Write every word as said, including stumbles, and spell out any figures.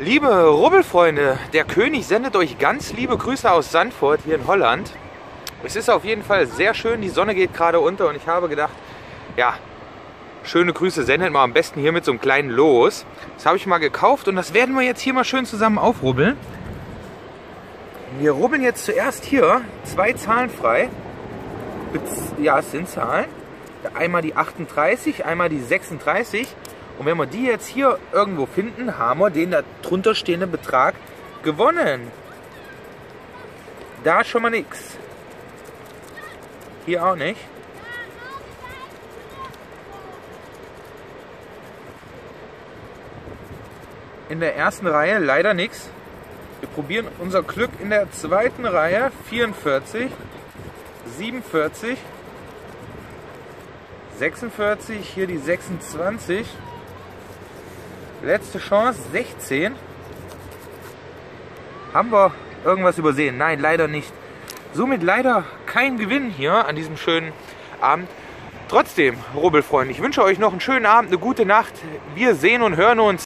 Liebe Rubbelfreunde, der König sendet euch ganz liebe Grüße aus Zandvoort hier in Holland. Es ist auf jeden Fall sehr schön, die Sonne geht gerade unter und ich habe gedacht, ja, schöne Grüße sendet man am besten hier mit so einem kleinen Los. Das habe ich mal gekauft und das werden wir jetzt hier mal schön zusammen aufrubbeln. Wir rubbeln jetzt zuerst hier zwei Zahlen frei. Ja, es sind Zahlen. Einmal die achtunddreißig, einmal die sechsunddreißig. Und wenn wir die jetzt hier irgendwo finden, haben wir den darunter stehenden Betrag gewonnen. Da schon mal nichts. Hier auch nicht. In der ersten Reihe leider nichts. Wir probieren unser Glück in der zweiten Reihe. vierundvierzig, siebenundvierzig, sechsundvierzig, hier die sechsundzwanzig. Letzte Chance, sechzehn. Haben wir irgendwas übersehen? Nein, leider nicht. Somit leider kein Gewinn hier an diesem schönen Abend. Trotzdem, Rubbelfreunde, ich wünsche euch noch einen schönen Abend, eine gute Nacht. Wir sehen und hören uns.